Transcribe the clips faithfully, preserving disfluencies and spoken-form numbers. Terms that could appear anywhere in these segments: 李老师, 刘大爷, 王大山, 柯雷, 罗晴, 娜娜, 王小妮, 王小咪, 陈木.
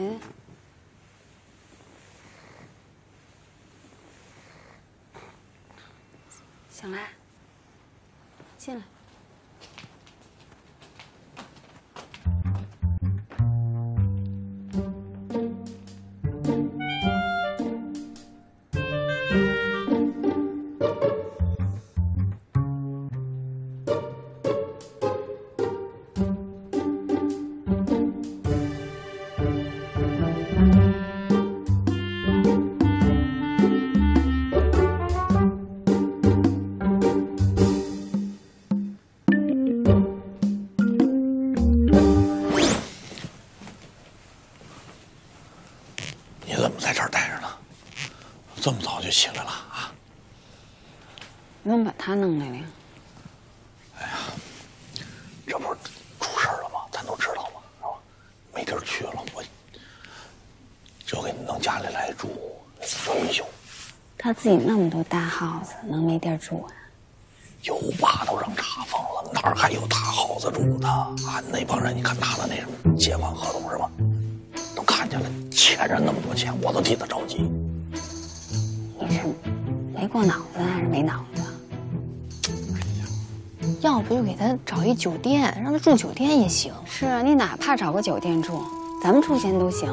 嗯，醒来，进来。这么早就起来了啊！你怎么把他弄来了呀？哎呀，这不是出事了吗？咱都知道吗？是吧？没地儿去了，我就给你弄家里来住，住一宿。他自己那么多大 house， 能没地儿住啊？有吧，都让查封了，哪儿还有大 house 住呢？啊，那帮人，你看拿的那什么借款合同是吧？都看见了，欠人那么多钱，我都替他着急。 你是没过脑子还是没脑子？哎呀，要不就给他找一酒店，让他住酒店也行。是啊，你哪怕找个酒店住，咱们出钱都行。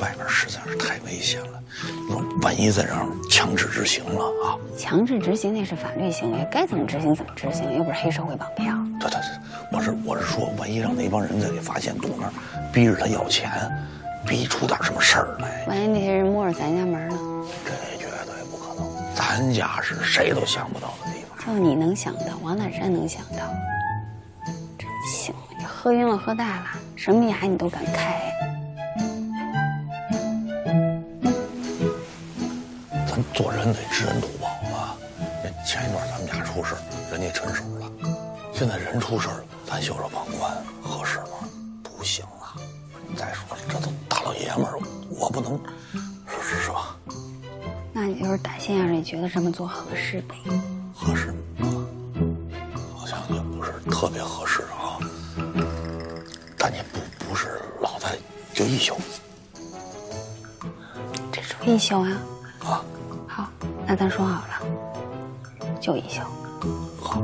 外边实在是太危险了，你说万一再让强制执行了啊？强制执行那是法律行为，该怎么执行怎么执行，又不是黑社会绑票。对对对，我是我是说，万一让那帮人再给发现堵那儿，逼着他要钱，逼出点什么事儿来，万一那些人摸着咱家门呢？这。 咱家是谁都想不到的地方，就你能想到，王大山能想到，真行！你喝晕了，喝大了，什么牙你都敢开。咱做人得知恩图报啊！前一段咱们家出事，人家趁手了，现在人出事了，咱袖手旁观合适吗？不行啊！再说了，这都大老爷们儿，我不能，是是吧？ 那你就是打心眼里觉得这么做合适呗？合适吗？好像也不是特别合适啊，但也不不是老在就一宿。这是一宿啊？啊。好，那咱说好了，就一宿。好。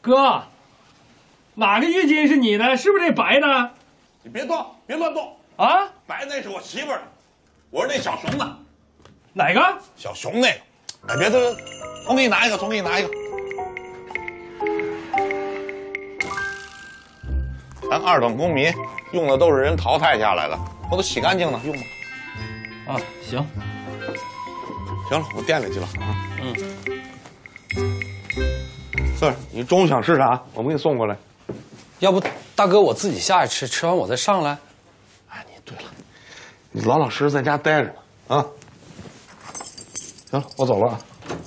哥。 哪个浴巾是你的？是不是这白的？你别动，别乱动啊！白那是我媳妇儿的，我是那小熊的。哪个？小熊那个。哎，别动！我给你拿一个，我给你拿一个。咱二等公民用的都是人淘汰下来的，我都洗干净了，用吧。啊，行。行了，我店里去了啊。嗯。四儿，你中午想吃啥？我们给你送过来。 要不大哥我自己下去吃，吃完我再上来。哎，你对了，你老老实实在家待着吧啊。行了，我走了啊。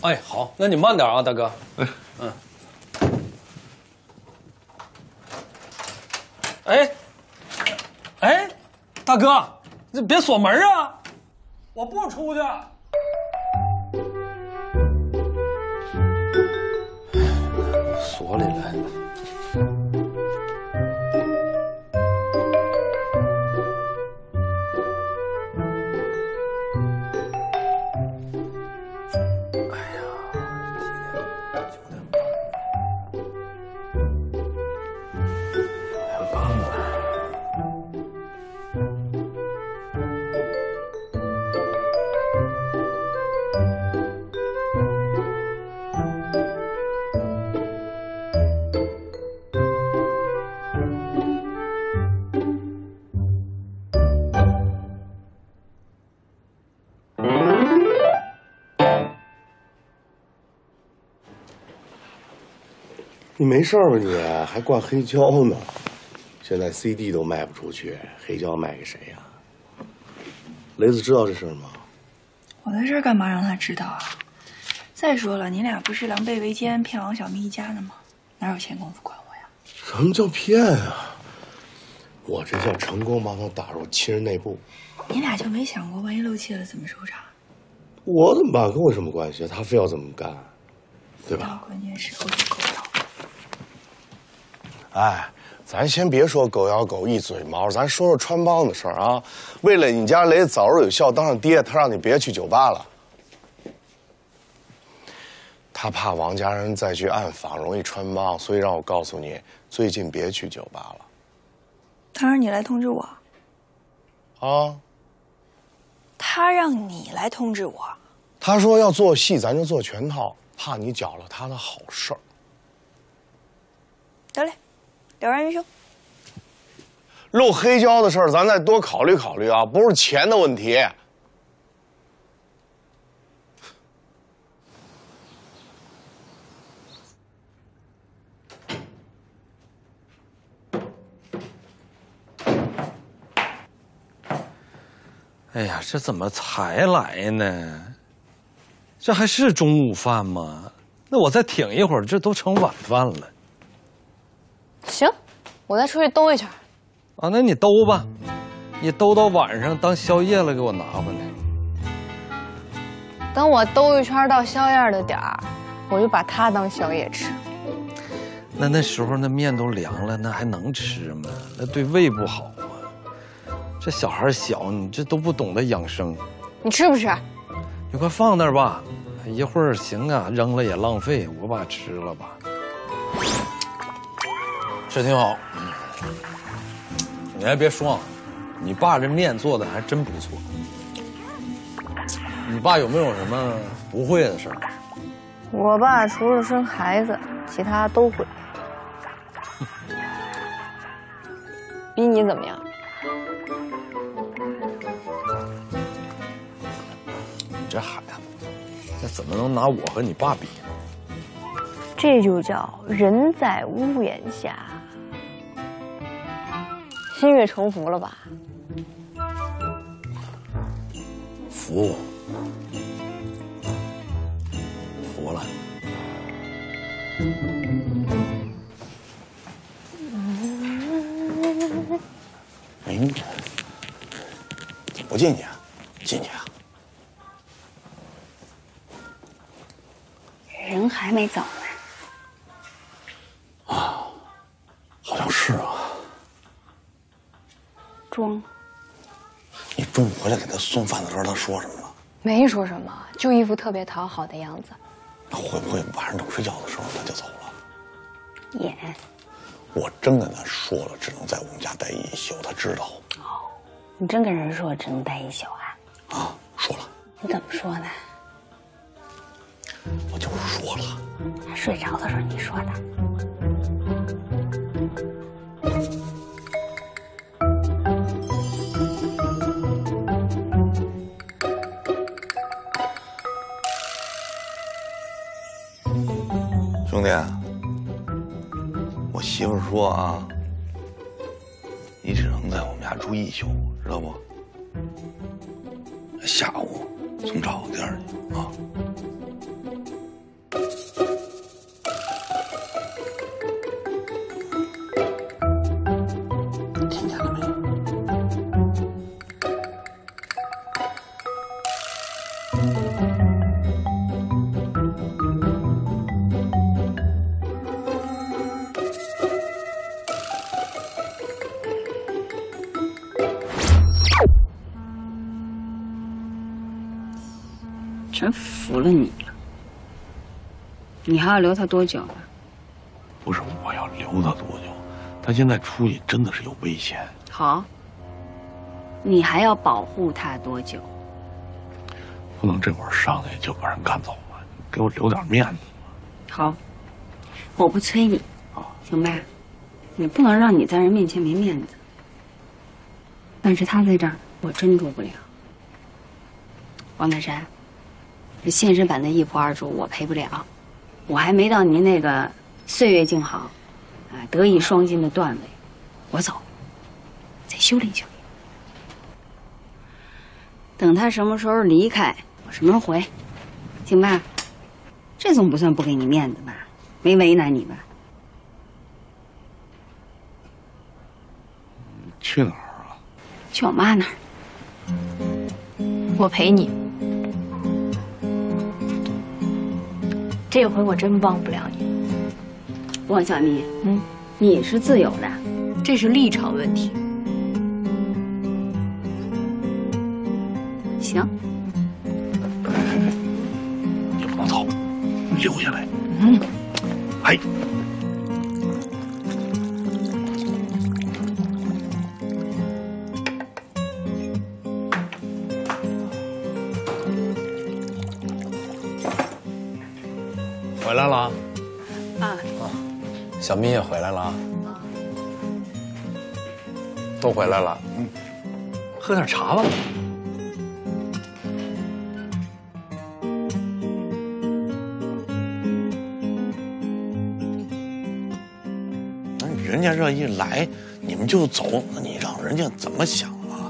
哎，好，那你慢点啊，大哥。哎，嗯。哎，哎，大哥，你别锁门啊！我不出去。你没事吧你？还挂黑胶呢？现在 C D 都卖不出去，黑胶卖给谁呀、啊？雷子知道这事儿吗？我的事儿干嘛让他知道啊？再说了，你俩不是狼狈为奸骗王小咪一家的吗？哪有闲工夫管我呀？什么叫骗啊？我这叫成功帮他打入亲人内部。你俩就没想过，万一漏气了怎么收场？我怎么办？跟我什么关系？他非要怎么干，对吧？关键是狗咬狗咬。哎，咱先别说狗咬狗一嘴毛，咱说说穿帮的事儿啊。为了你家雷早日有效当上爹，他让你别去酒吧了。他怕王家人再去暗访容易穿帮，所以让我告诉你，最近别去酒吧了。他让你来通知我。啊。他让你来通知我，他说要做戏，咱就做全套，怕你搅了他的好事儿。得嘞，了然于胸。漏黑胶的事儿，咱再多考虑考虑啊，不是钱的问题。哎呀，这怎么才来呢？这还是中午饭吗？那我再挺一会儿，这都成晚饭了。行，我再出去兜一圈。啊，那你兜吧，你兜到晚上当宵夜了，给我拿回来。等我兜一圈到宵夜的点儿，我就把它当宵夜吃。那那时候那面都凉了，那还能吃吗？那对胃不好。这小孩小，你这都不懂得养生。你吃不吃？你快放那儿吧，一会儿行啊，扔了也浪费，我把吃了吧。这挺好。你还别说，你爸这面做的还真不错。你爸有没有什么不会的事儿？我爸除了生孩子，其他都会。比你怎么样？这孩子，那怎么能拿我和你爸比呢？这就叫人在屋檐下，心悦诚服了吧？服，服了。哎，不进去啊？进去啊？人还没走呢，啊，好像是啊。装。你中午回来给他送饭的时候，他说什么了？没说什么，就一副特别讨好的样子。那会不会晚上等睡觉的时候他就走了？演。我真跟他说了，只能在我们家待一宿，他知道。哦，你真跟人说只能待一宿啊？啊，说了。你怎么说的？我就说了，他睡着的时候你说的。兄弟，我媳妇说啊，你只能在我们家住一宿，知道不？下午从找地儿去啊。真服了你了，你还要留他多久啊？不是我要留他多久，他现在出去真的是有危险。好，你还要保护他多久？不能这会儿上来就把人赶走了，给我留点面子嘛。好，我不催你，行吧？也不能让你在人面前没面子。但是他在这儿，我真住不了。王大山。这现实版的一仆二主我陪不了，我还没到您那个岁月静好，啊，德艺双馨的段位，我走，再修炼修炼。等他什么时候离开，我什么时候回，行吧？这总不算不给你面子吧？没为难你吧？去哪儿啊？去我妈那儿。我陪你。 这回我真忘不了你，王小妮。嗯，你是自由的，这是立场问题。行，你不能走，你留下来。嗯，哎，回来了啊！啊，小咪也回来了啊！都回来了，嗯，喝点茶吧。人家这一来，你们就走，你让人家怎么想啊？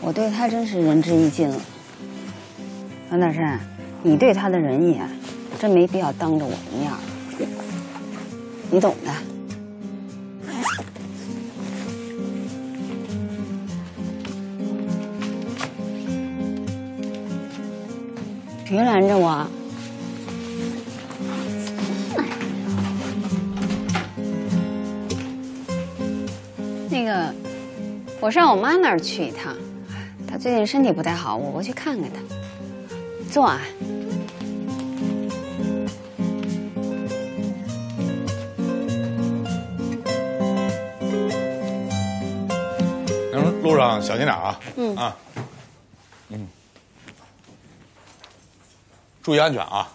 我对他真是仁至义尽了，王大山。 你对他的仁义啊，真没必要当着我的面儿，你懂的。别拦着我。 那个，我上我妈那儿去一趟，她最近身体不太好，我过去看看她。 坐啊！嗯，路上小心点啊！嗯啊，嗯，注意安全啊！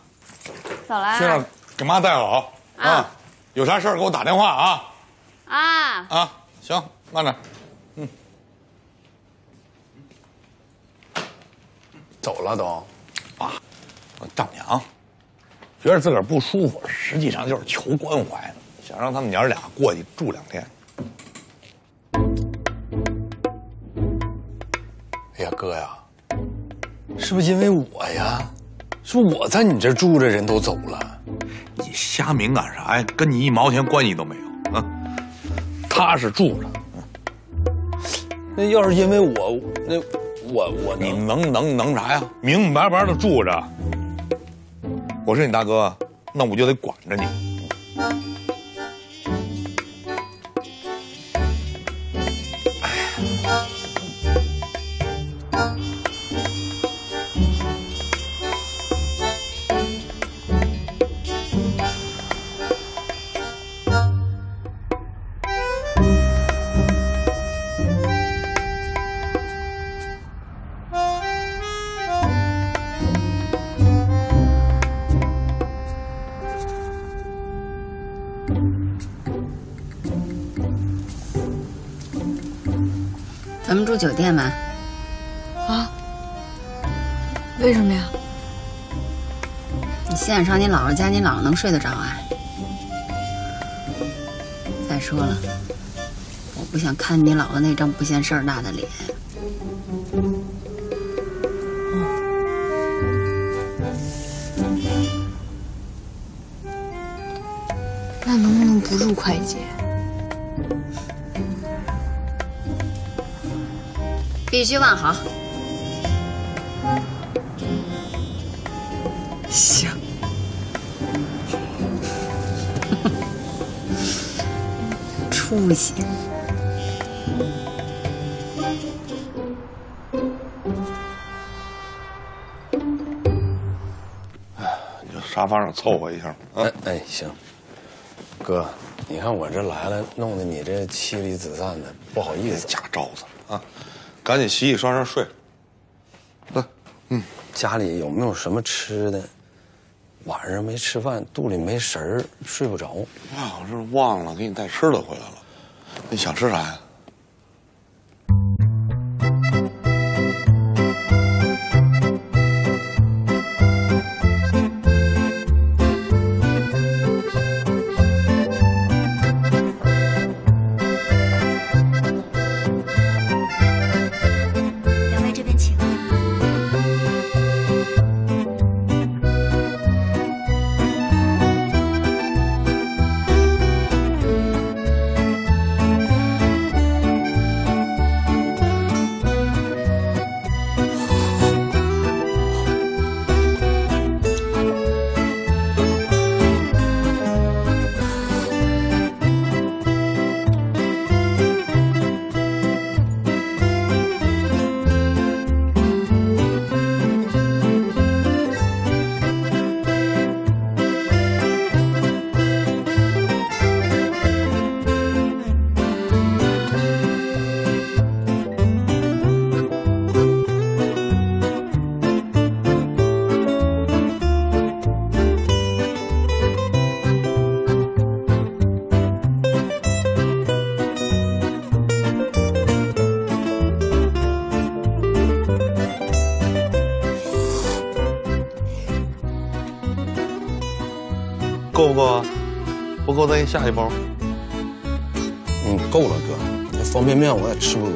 走了。身上给妈带好啊！有啥事儿给我打电话啊！啊啊，行，慢点。嗯，走了都。 啊，我丈母娘觉得自个儿不舒服，实际上就是求关怀，想让他们娘俩过去住两天。哎呀，哥呀，是不是因为我呀？是不是我在你这住着，人都走了？你瞎敏感啥呀？跟你一毛钱关系都没有啊！踏实住着。那要是因为我那…… 我我你能能能啥呀？明明白白的住着。我是你大哥，那我就得管着你。咱们住酒店吧。啊？为什么呀？你现在上你姥姥家，你姥姥能睡得着啊？再说了，我不想看你姥姥那张不嫌事儿大的脸。哦。那能不能不住快捷？ 必须万豪。行。出息。哎，你就沙发上凑合一下啊！哎，行。哥，你看我这来了，弄得你这妻离子散的，不好意思。假招子啊！ 赶紧洗洗刷刷睡，来，嗯，家里有没有什么吃的？晚上没吃饭，肚里没食儿，睡不着。啊，我是忘了给你带吃的回来了。你想吃啥呀？够不够啊？不够，咱下一包。嗯，够了，哥。你这方便面我也吃不多。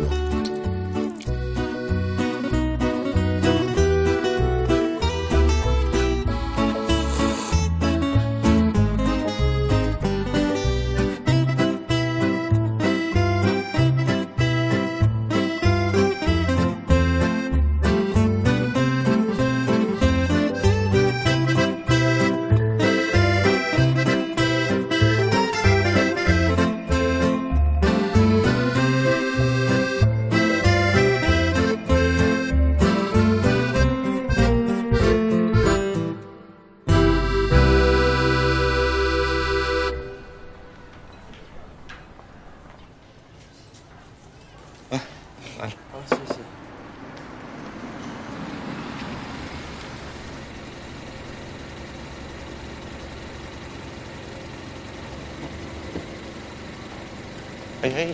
哎，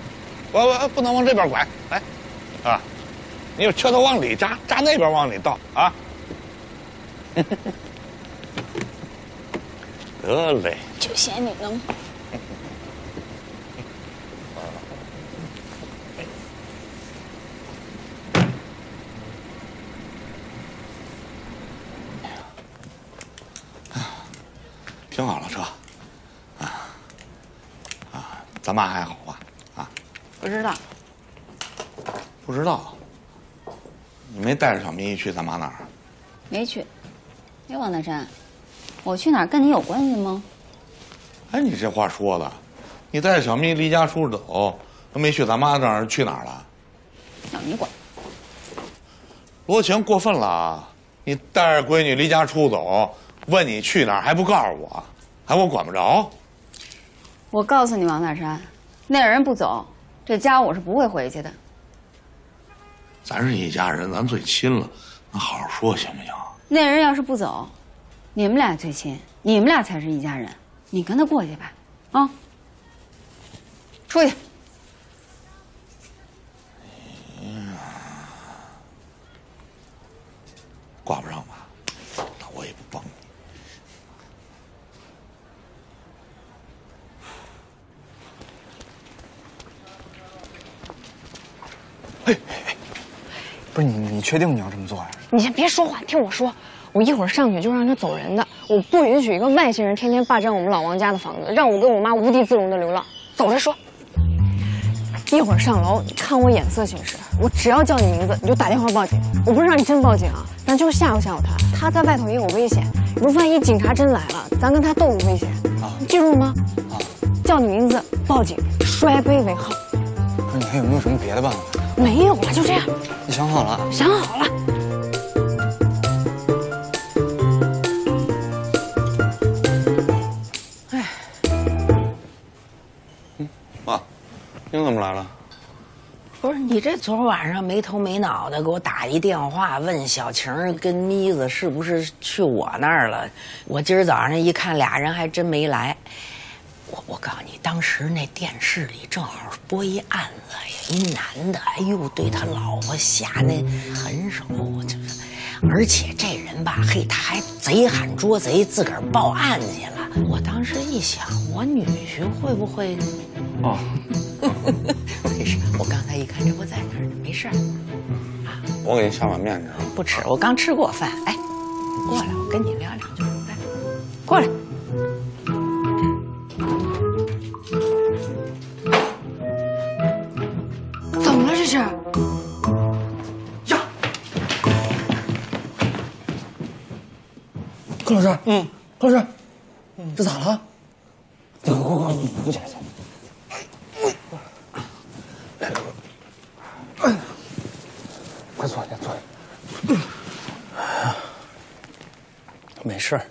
我我不能往这边拐，来，啊，你有车头往里扎，扎那边往里倒啊。得嘞，就嫌你能。停好了车，啊啊，咱妈还好吧？ 不知道，不知道，你没带着小咪去咱妈那儿？没去。哎，王大山，我去哪儿跟你有关系吗？哎，你这话说的，你带着小咪离家出走，都没去咱妈那儿，去哪儿了？要你管？罗晴过分了，你带着闺女离家出走，问你去哪儿还不告诉我，还我管不着？我告诉你，王大山，那人不走。 这家我是不会回去的。咱是一家人，咱最亲了，那好好说行不行？那人要是不走，你们俩最亲，你们俩才是一家人。你跟他过去吧，啊！出去。嗯、挂不上吧？那我也不帮你。 哎哎哎，不是你，你确定你要这么做呀？你先别说话，听我说，我一会儿上去就让他走人的，我不允许一个外星人天天霸占我们老王家的房子，让我跟我妈无地自容的流浪。走着说，一会儿上楼，你看我眼色行事，我只要叫你名字，你就打电话报警。我不是让你真报警啊，咱就是吓唬吓唬他，他在外头也有危险。你说万一警察真来了，咱跟他斗有危险啊？你记住了吗？啊，叫你名字，报警，摔杯为号。不是你还有没有什么别的办法？ 没有啊，就这样。你想好了？想好了。哎，嗯，妈，您怎么来了？不是你这昨晚上没头没脑的给我打一电话，问小晴跟妮子是不是去我那儿了？我今儿早上一看，俩人还真没来。 我我告诉你，当时那电视里正好播一案子，一男的，哎呦，对他老婆下那狠手，就是而且这人吧，嘿，他还贼喊捉贼，自个儿报案去了。我当时一想，我女婿会不会？哦，没事，我刚才一看这不在那儿呢，没事儿。啊，我给你下碗面去啊。不吃，我刚吃过饭。哎，过来，我跟你聊两句。来，过来。 是呀，高老师，嗯，高老师，嗯，这咋了？快快快，扶起来，起来！哎呀，快坐下，坐下。没事儿，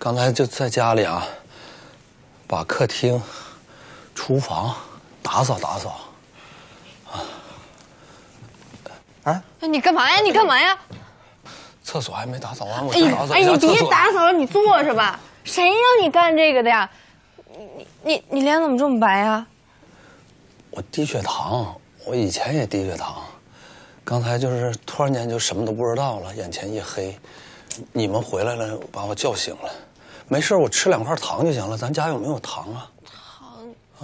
刚才就在家里啊，把客厅、厨房打扫打扫。 啊！哎，你干嘛呀？你干嘛呀？厕所还没打扫完，我先打扫一下。哎，你别打扫了，你坐着吧。谁让你干这个的呀？你你你脸怎么这么白呀？我低血糖，我以前也低血糖，刚才就是突然间就什么都不知道了，眼前一黑。你们回来了，把我叫醒了，没事，我吃两块糖就行了。咱家有没有糖啊？糖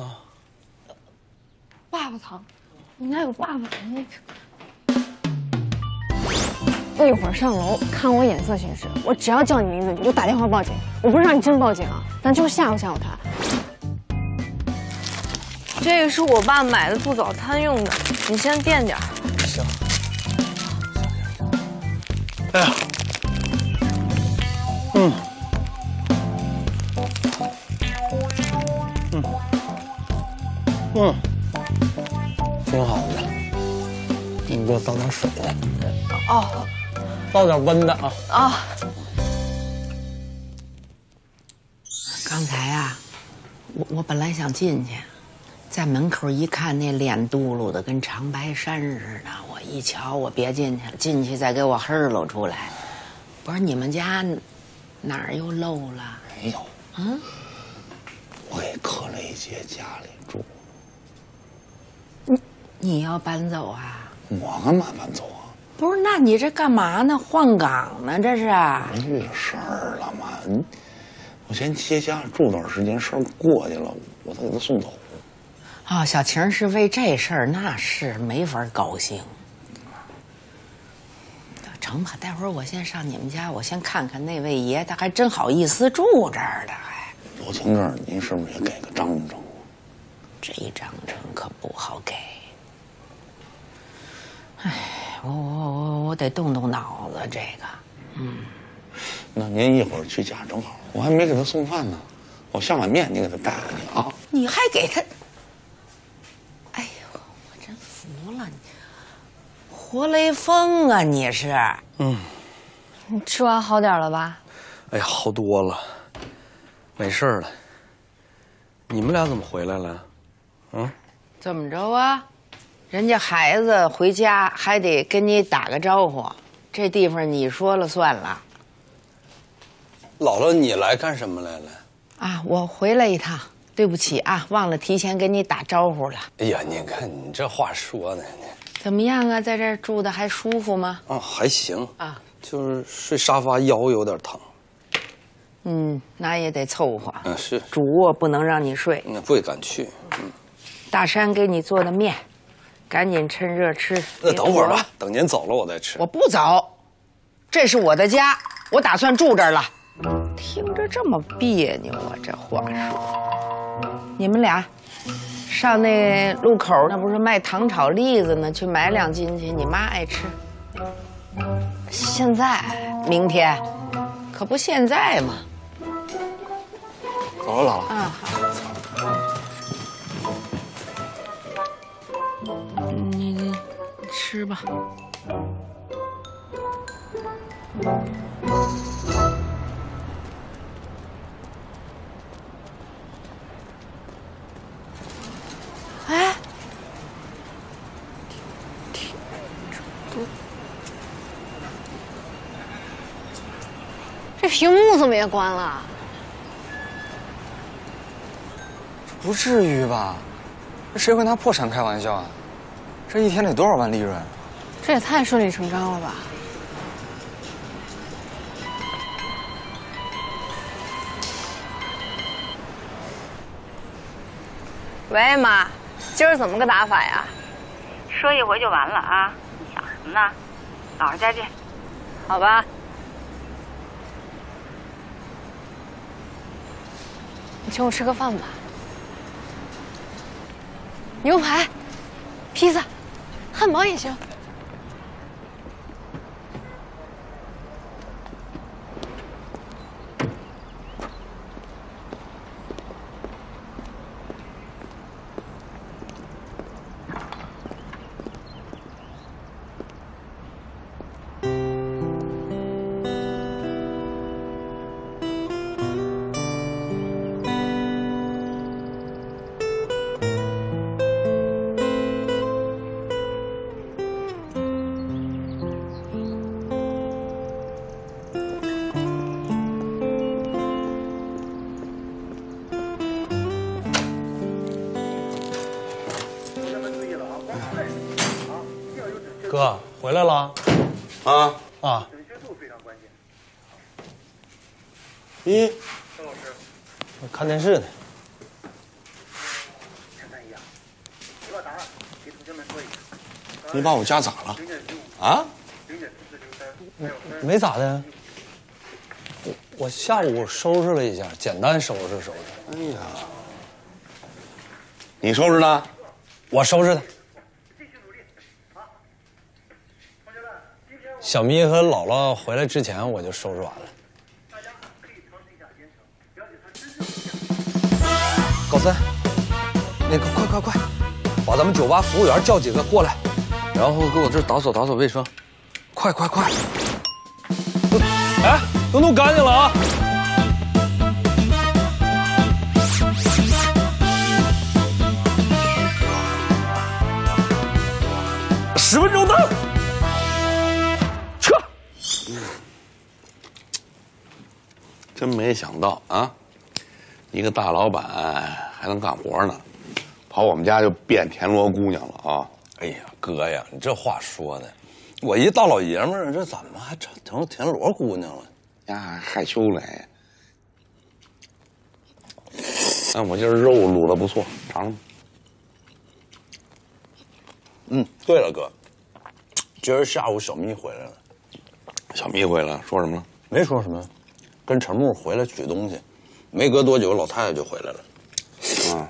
啊，爸爸糖，我们家有爸爸糖那个。一会儿上楼，看我眼色行事。我只要叫你名字，你就打电话报警。我不是让你真报警啊，咱就是吓唬吓唬他。这个是我爸买的做早餐用的，你先垫点。行。哎呀，嗯。 嗯，嗯，挺好的。你给我倒点水来。哦，倒点温的啊。啊。刚才啊，我我本来想进去，在门口一看那脸嘟噜的跟长白山似的，我一瞧我别进去了，进去再给我黑喽出来。不是你们家哪儿又漏了？没有。嗯。 我给柯雷姐家里住。你你要搬走啊？我干嘛搬走啊？不是，那你这干嘛呢？换岗呢？这是？没这事儿了嘛！你我先接家住段时间，事儿过去了，我再给他送走。啊、哦，小晴是为这事儿，那是没法高兴。成吧，待会儿我先上你们家，我先看看那位爷，他还真好意思住这儿的。 楼层证，您是不是也给个章程啊？这章程可不好给。哎，我我我我得动动脑子，这个，嗯。那您一会儿去家正好，我还没给他送饭呢，我下碗面，你给他带回去啊。你还给他？哎呦，我真服了你，活雷锋啊你是！嗯。你吃完好点了吧？哎呀，好多了。 没事了。你们俩怎么回来了？嗯，怎么着啊？人家孩子回家还得跟你打个招呼，这地方你说了算了。姥姥，你来干什么来了？啊，我回来一趟，对不起啊，忘了提前跟你打招呼了。哎呀，你看你这话说的，怎么样啊？在这儿住的还舒服吗？啊，还行啊，就是睡沙发腰有点疼。 嗯，那也得凑合。嗯，是主卧不能让你睡，那不敢去。嗯，大山给你做的面，赶紧趁热吃。那等会儿吧，等您走了我再吃。我不走，这是我的家，我打算住这儿了。听着这么别扭啊，这话说。你们俩上那路口，那不是卖糖炒栗子呢？去买两斤去，你妈爱吃。现在？明天？可不现在嘛。 走了，姥姥。嗯，好。你你吃吧。哎，挺挺这屏幕怎么也关了？ 不至于吧？这谁会拿破产开玩笑啊？这一天得多少万利润？这也太顺理成章了吧？喂，妈，今儿怎么个打法呀？说一回就完了啊！你想什么呢？姥姥家见。好吧。你请我吃个饭吧。 牛排、披萨、汉堡也行。哥回来了，啊啊！准确度非常关键。咦，何老师？我看电视呢。陈大爷，你把答案给同学们说一下。你把我家咋了？啊？没咋的。我我下午收拾了一下，简单收拾收拾。哎呀，你收拾的？我收拾的。 小咪和姥姥回来之前，我就收拾完了。大家可以尝试一下编程，了解它真正的。高三，那个快快快，把咱们酒吧服务员叫几个过来，然后给我这打扫打扫卫生。快快快！哎，都弄干净了啊！十分钟到。 真没想到啊！一个大老板还能干活呢，跑我们家就变田螺姑娘了啊！哎呀，哥呀，你这话说的，我一大老爷们儿，这怎么还成田螺姑娘了？呀，害羞嘞！哎，我今儿肉卤的不错，尝尝。嗯，对了，哥，今儿下午小咪回来了。小咪回来了，说什么了？没说什么。 跟陈木回来取东西，没隔多久，老太太就回来了。啊，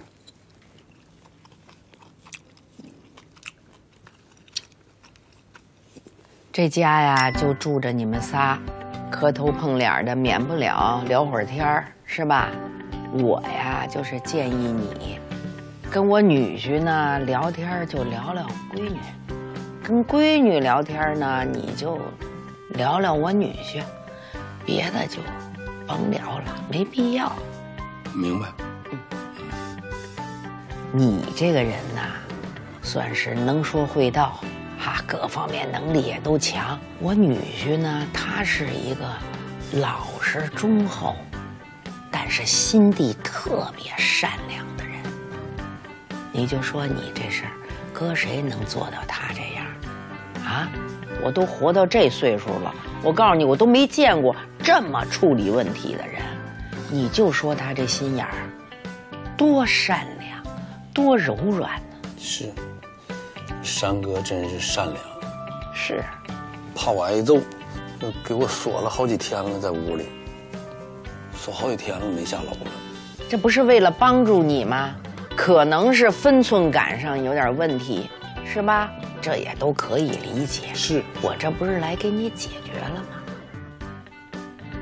这家呀，就住着你们仨，磕头碰脸的，免不了聊会儿天儿，是吧？我呀，就是建议你，跟我女婿呢聊天就聊聊闺女，跟闺女聊天呢，你就聊聊我女婿，别的就。 甭聊了，没必要。明白。嗯，你这个人呐、啊，算是能说会道，哈，各方面能力也都强。我女婿呢，他是一个老实忠厚，但是心地特别善良的人。你就说你这事儿，搁谁能做到他这样？啊，我都活到这岁数了，我告诉你，我都没见过。 这么处理问题的人，你就说他这心眼儿多善良，多柔软呢、啊？是，山哥真是善良。是，怕我挨揍，就给我锁了好几天了，在屋里锁好几天了，没下楼了。这不是为了帮助你吗？可能是分寸感上有点问题，是吧？这也都可以理解。是我这不是来给你解决了吗？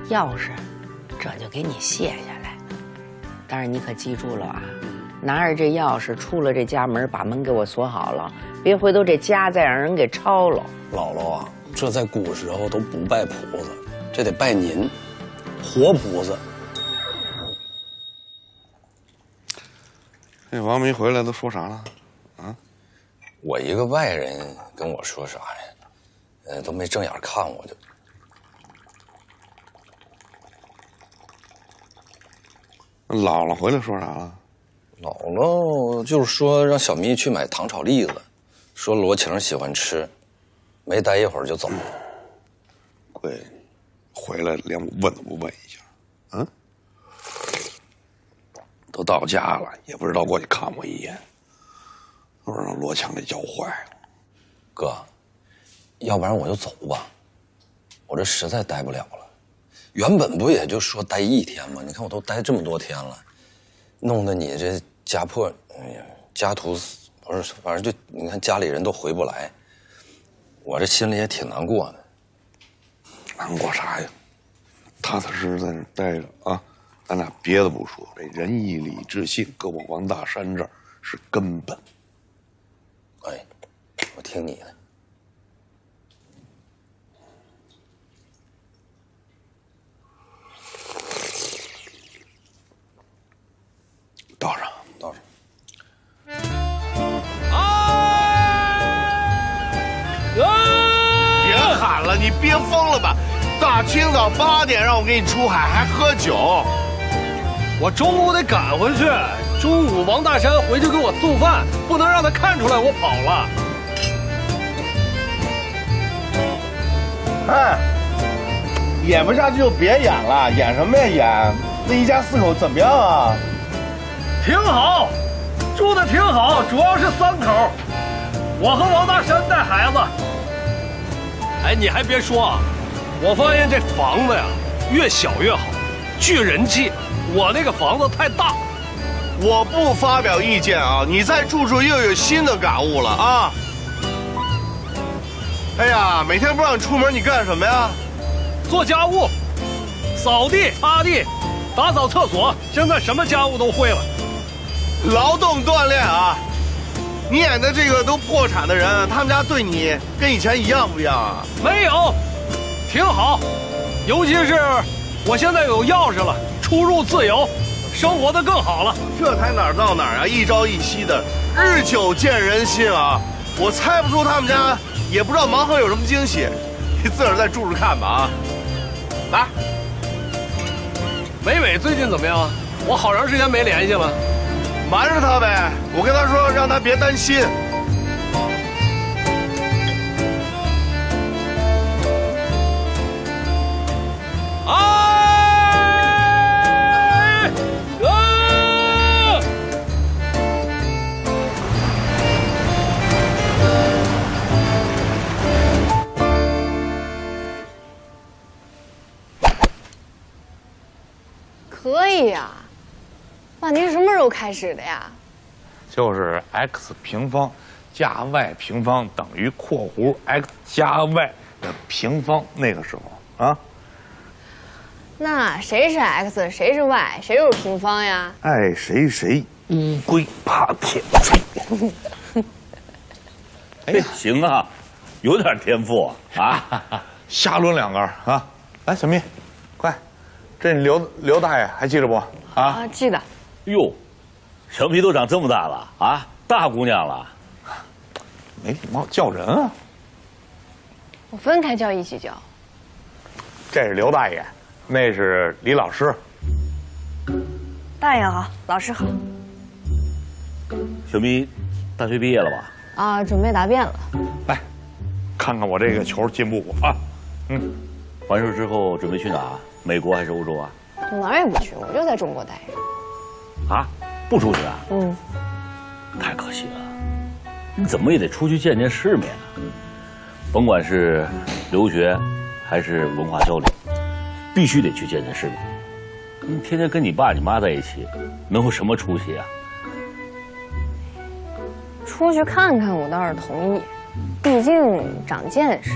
钥匙，这就给你卸下来。但是你可记住了啊，拿着这钥匙出了这家门，把门给我锁好了，别回头这家再让人给抄了。姥姥啊，这在古时候都不拜菩萨，这得拜您，活菩萨。这王明回来都说啥了？啊？我一个外人跟我说啥呀？呃，都没正眼看我就。 姥姥回来说啥了？姥姥就是说让小咪去买糖炒栗子，说罗晴喜欢吃，没待一会儿就走了。贵、嗯，回来连我问都不问一下，嗯？都到家了也不知道过去看我一眼，我让罗强给教坏了。哥，要不然我就走吧，我这实在待不了了。 原本不也就说待一天吗？你看我都待这么多天了，弄得你这家破，哎呀，家徒不是，反正就你看家里人都回不来，我这心里也挺难过的。难过啥呀？踏踏实实在那待着啊！咱俩别的不说，这仁义礼智信，搁我王大山这儿是根本。哎，我听你的。 倒上，倒上。别喊了，你憋疯了吧？大清早八点让我给你出海，还喝酒？我中午得赶回去。中午王大山回去给我送饭，不能让他看出来我跑了。哎，演不下去就别演了，演什么呀演？这一家四口怎么样啊？挺好，住的挺好，主要是三口，我和王大山带孩子。哎，你还别说啊，我发现这房子呀，越小越好，聚人气。我那个房子太大。 我不发表意见啊！你再住住又有新的感悟了啊！哎呀，每天不让你出门，你干什么呀？做家务，扫地、擦地、打扫厕所，现在什么家务都会了。劳动锻炼啊！你演的这个都破产的人，他们家对你跟以前一样不一样啊？没有，挺好。尤其是我现在有钥匙了，出入自由。 生活的更好了，这才哪儿到哪儿啊！一朝一夕的，日久见人心啊！我猜不出他们家也不知道盲盒有什么惊喜，你自个儿再住住看吧啊！来，美美最近怎么样啊？我好长时间没联系了，瞒着她呗。我跟她说，让她别担心。 可以呀、啊，哇！你是什么时候开始的呀？就是 x 平方加 y 平方等于括弧 x 加 y 的平方，那个时候啊。那谁是 x， 谁是 y， 谁又是平方呀？爱谁谁，乌龟怕铁锤。哎，行啊，有点天赋啊！啊瞎抡两杆啊！来，小蜜，快！ 这刘刘大爷还记着不？啊，啊记得。哟，小蜜都长这么大了啊，大姑娘了，没礼貌叫人啊！我分开叫，一起叫。这是刘大爷，那是李老师。大爷好，老师好。小蜜，大学毕业了吧？啊，准备答辩了。来，看看我这个球进步啊！嗯，完事之后准备去哪？ 美国还是欧洲啊？哪儿也不去，我就在中国待着。啊，不出去啊？嗯，太可惜了。你怎么也得出去见见世面啊！甭管是留学，还是文化交流，必须得去见见世面。你天天跟你爸你妈在一起，能有什么出息啊？出去看看，我倒是同意，毕竟长见识。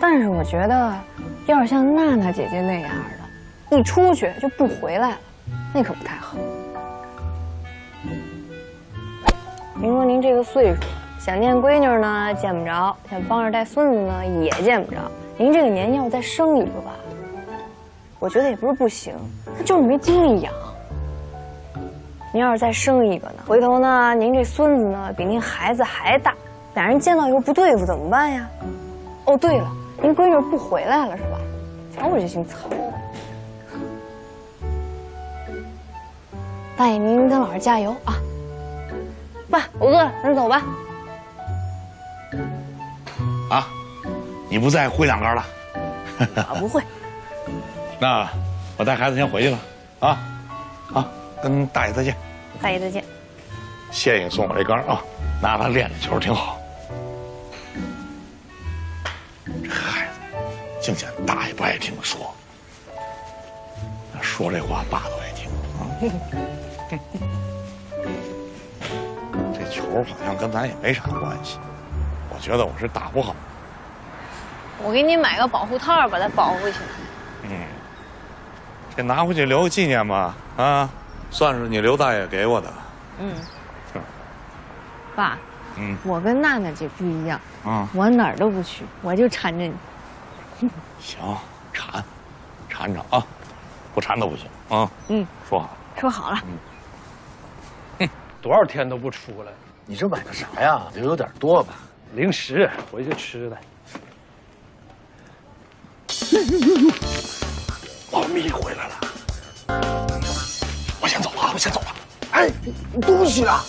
但是我觉得，要是像娜娜姐姐那样的，一出去就不回来了，那可不太好。您说您这个岁数，想念闺女呢见不着，想帮着带孙子呢也见不着。您这个年要再生一个吧，我觉得也不是不行，那就是没精力养。您要是再生一个呢，回头呢您这孙子呢比您孩子还大，俩人见到以后不对付怎么办呀？哦，对了。 您闺女不回来了是吧？瞧我这姓曹的！大爷，您跟老师加油啊！爸，我饿了，咱走吧。啊，你不再挥两杆了？我不会。那我带孩子先回去了啊！啊，跟大爷再见。大爷再见。谢谢你送我这杆啊，拿它练球挺好。 这孩子，净嫌大爷不爱听说，说这话爸都爱听啊。这球好像跟咱也没啥关系，我觉得我是打不好。我给你买个保护套，把它保护起来。嗯，这拿回去留个纪念吧，啊，算是你刘大爷给我的。嗯。爸。 嗯，我跟娜娜姐不一样，嗯，我哪儿都不去，我就缠着你。行，缠，缠着啊，不缠都不行啊。嗯，说好了，说好了。嗯，多少天都不出来，你这买的啥呀？这有点多吧？零食，回去吃的。呦呦呦呦！老蜜回来了，我先走了啊，我先走了。哎，对不起啊。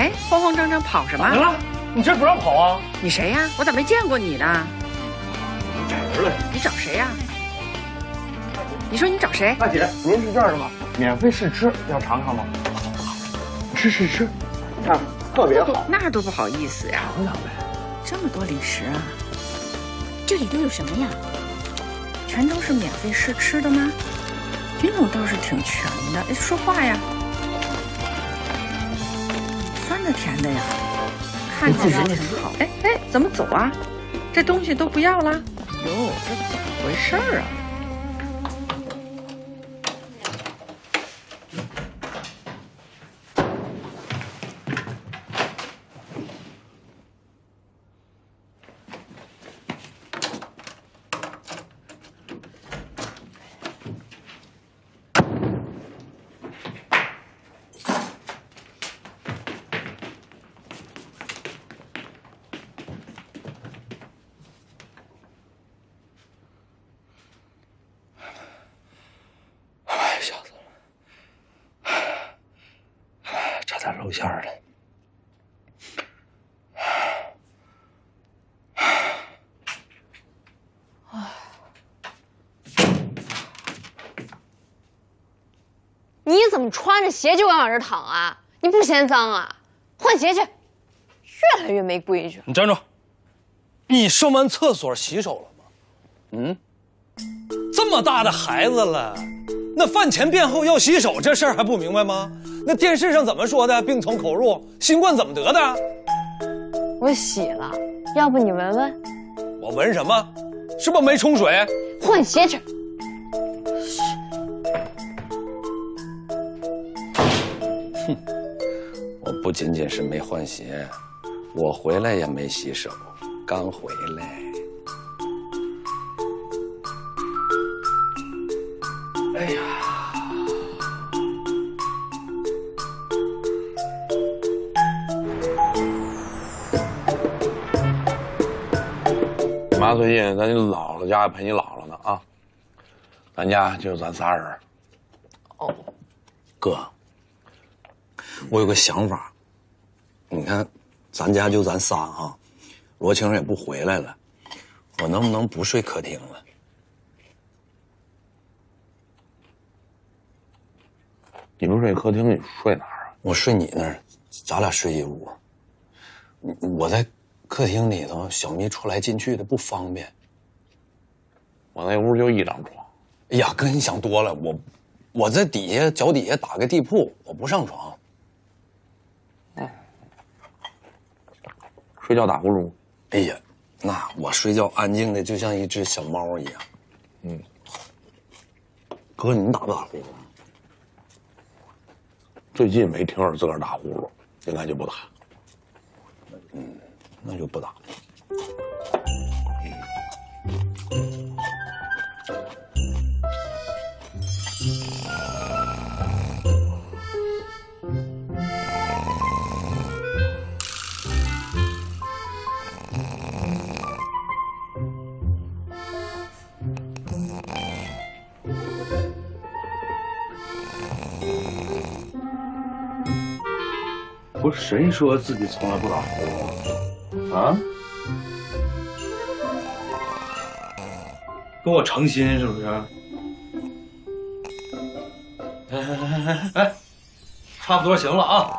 哎，慌慌张张跑什么？怎么了？你这不让跑啊？你谁呀？我咋没见过你呢？客人，你找谁呀、啊？你说你找谁？大姐，不用试卷是吗？免费试吃，要尝尝吗？吃吃吃，看、啊、特别好。那多不好意思呀、啊！尝尝呗。这么多零食啊！这里都有什么呀？全都是免费试吃的吗？品种倒是挺全的。说话呀！酸的甜的呀，看起来挺好。哎哎，怎么走啊？ 这东西都不要了，哟，这怎么回事儿啊？楼下的，你怎么穿着鞋就敢往这躺啊？你不嫌脏啊？换鞋去！越来越没规矩。你站住！你上完厕所洗手了吗？嗯，这么大的孩子了，那饭前便后要洗手这事儿还不明白吗？ 那电视上怎么说的？病从口入，新冠怎么得的？我洗了，要不你闻闻？我闻什么？是不是没冲水？换鞋去。哼，我不仅仅是没换鞋，我回来也没洗手，刚回来。哎呀！ 妈，最近咱姥姥家陪你姥姥呢啊，咱家就咱仨人。哦，哥，我有个想法，你看，咱家就咱仨啊，罗晴也不回来了，我能不能不睡客厅了？你不睡客厅，你睡哪儿啊？我睡你那儿，咱俩睡一屋。我在。 客厅里头，小咪出来进去的不方便。我那屋就一张床。哎呀，哥，你想多了，我，我在底下脚底下打个地铺，我不上床。嗯。睡觉打呼噜。哎呀，那我睡觉安静的就像一只小猫一样。嗯。哥，你打不打呼噜？最近没听着自个儿打呼噜，应该就不打。嗯。 那就不打。不是谁说自己从来不打呼噜？ 啊！跟我成心是不是？哎哎哎哎哎，差不多行了啊！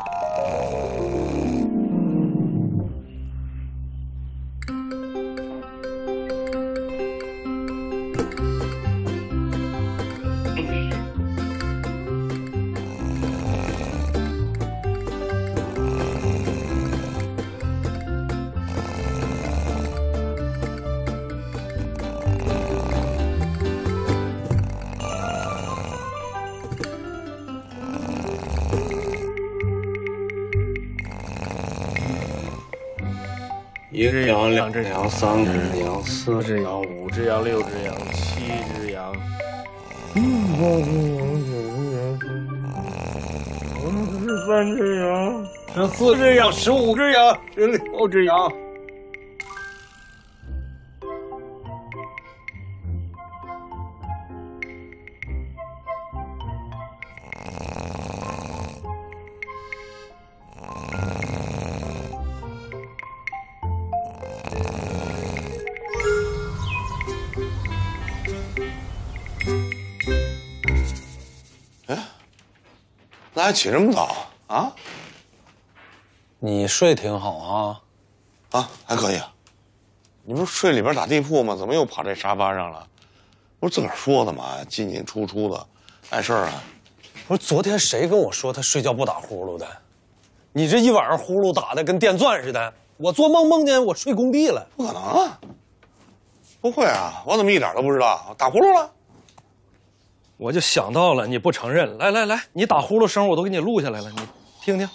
一只羊，两只羊，三只羊，四只羊，五只羊，六只羊，七只羊。嗯，这三只羊，这四只羊，十五只羊，这六只羊。那还起这么早啊？你睡挺好啊，啊，还可以啊。你不是睡里边打地铺吗？怎么又跑这沙发上了？不是自个儿说的嘛，进进出出的，碍事儿啊。不是昨天谁跟我说他睡觉不打呼噜的？你这一晚上呼噜打的跟电钻似的。我做梦梦见我睡工地了，不可能啊！不会啊，我怎么一点都不知道？打呼噜了？我就想到了，你不承认。来来来，你打呼噜声我都给你录下来了，你听听。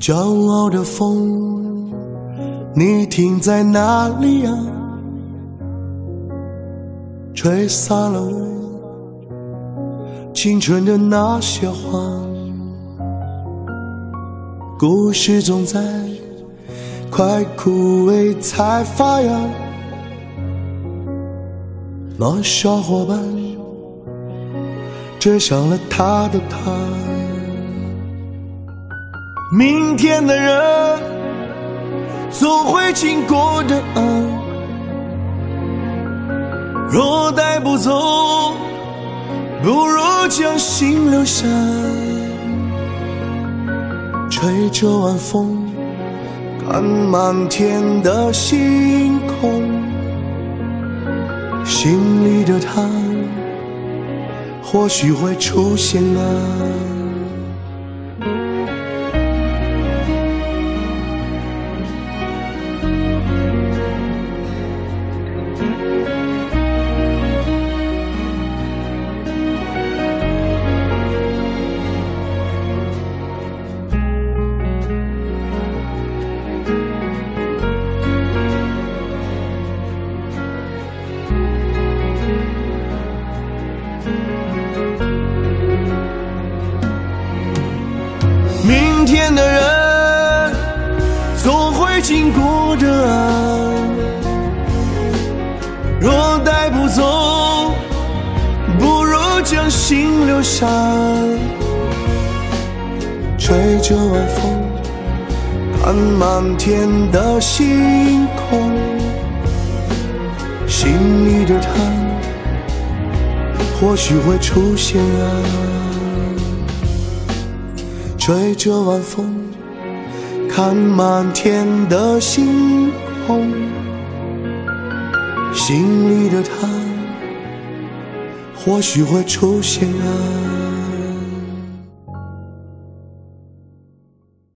骄傲的风，你停在哪里啊？吹散了我青春的那些花。故事总在快枯萎才发芽。那小伙伴追上了他的他。 明天的人总会经过的啊，若带不走，不如将心留下。吹着晚风，看满天的星空，心里的他或许会出现啊。 满天的星空，心里的他或许会出现啊。吹着晚风，看满天的星空，心里的他或许会出现啊。